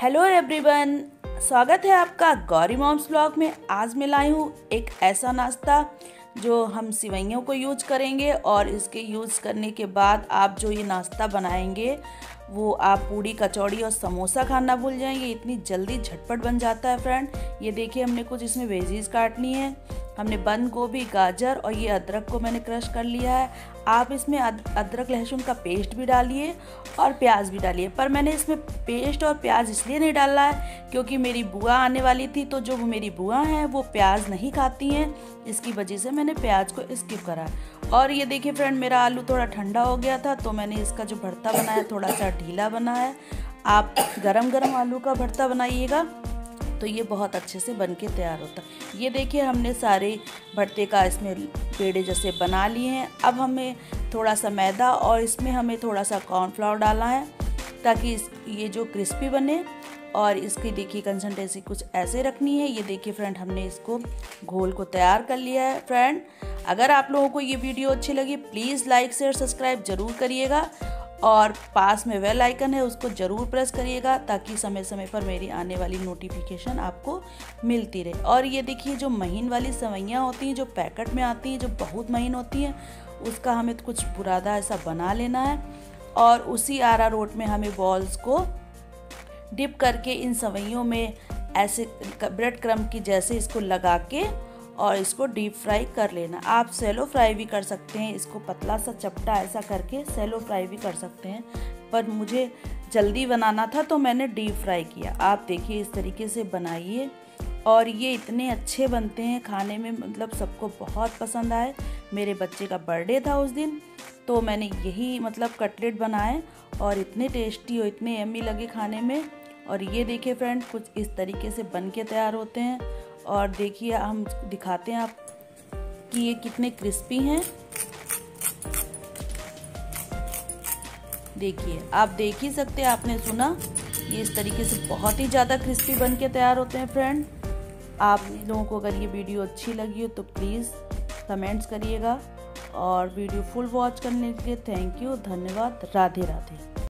Hello everyone, स्वागत है आपका गौरी मॉम्स व्लॉग में। आज मैं लाई हूँ एक ऐसा नाश्ता जो हम सिवैयों को यूज करेंगे और इसके यूज़ करने के बाद आप जो ये नाश्ता बनाएंगे वो आप पूड़ी कचौड़ी और समोसा खाना भूल जाएंगे। इतनी जल्दी झटपट बन जाता है फ्रेंड। ये देखिए हमने कुछ इसमें वेजीज काटनी है। हमने बंद गोभी, गाजर और ये अदरक को मैंने क्रश कर लिया है। आप इसमें अदरक लहसुन का पेस्ट भी डालिए और प्याज भी डालिए, पर मैंने इसमें पेस्ट और प्याज इसलिए नहीं डाला है क्योंकि मेरी बुआ आने वाली थी, तो जो मेरी बुआ हैं वो प्याज नहीं खाती हैं, इसकी वजह से मैंने प्याज को स्किप करा। और ये देखिए फ्रेंड, मेरा आलू थोड़ा ठंडा हो गया था तो मैंने इसका जो भरता बनाया थोड़ा सा ढीला बना है। आप गरम गरम आलू का भरता बनाइएगा तो ये बहुत अच्छे से बन के तैयार होता है। ये देखिए हमने सारे भरते का इसमें पेड़े जैसे बना लिए हैं। अब हमें थोड़ा सा मैदा और इसमें हमें थोड़ा सा कॉर्नफ्लावर डालना है ताकि ये जो क्रिस्पी बने। और इसकी देखिए कंसिस्टेंसी कुछ ऐसे रखनी है। ये देखिए फ्रेंड, हमने इसको घोल को तैयार कर लिया है। फ्रेंड, अगर आप लोगों को ये वीडियो अच्छी लगी प्लीज़ लाइक शेयर सब्सक्राइब ज़रूर करिएगा और पास में बेल आइकन है उसको ज़रूर प्रेस करिएगा ताकि समय समय पर मेरी आने वाली नोटिफिकेशन आपको मिलती रहे। और ये देखिए जो महीन वाली सेवइयाँ होती हैं जो पैकेट में आती हैं, जो बहुत महीन होती हैं, उसका हमें कुछ बुरादा ऐसा बना लेना है और उसी आरारोट में हमें बॉल्स को डिप करके इन सेवइयों में ऐसे ब्रेड क्रम्ब की जैसे इसको लगा के और इसको डीप फ्राई कर लेना। आप सेलो फ्राई भी कर सकते हैं, इसको पतला सा चपटा ऐसा करके सेलो फ्राई भी कर सकते हैं, पर मुझे जल्दी बनाना था तो मैंने डीप फ्राई किया। आप देखिए इस तरीके से बनाइए और ये इतने अच्छे बनते हैं खाने में, मतलब सबको बहुत पसंद आए। मेरे बच्चे का बर्थडे था उस दिन तो मैंने यही मतलब कटलेट बनाए और इतने टेस्टी और इतने यम्मी लगे खाने में। और ये देखिए फ्रेंड, कुछ इस तरीके से बन के तैयार होते हैं। और देखिए हम दिखाते हैं आप कि ये कितने क्रिस्पी हैं। देखिए, आप देख ही सकते हैं, आपने सुना, ये इस तरीके से बहुत ही ज़्यादा क्रिस्पी बन के तैयार होते हैं। फ्रेंड, आप लोगों को अगर ये वीडियो अच्छी लगी हो तो प्लीज़ कमेंट्स करिएगा और वीडियो फुल वॉच करने के लिए थैंक यू, धन्यवाद। राधे राधे।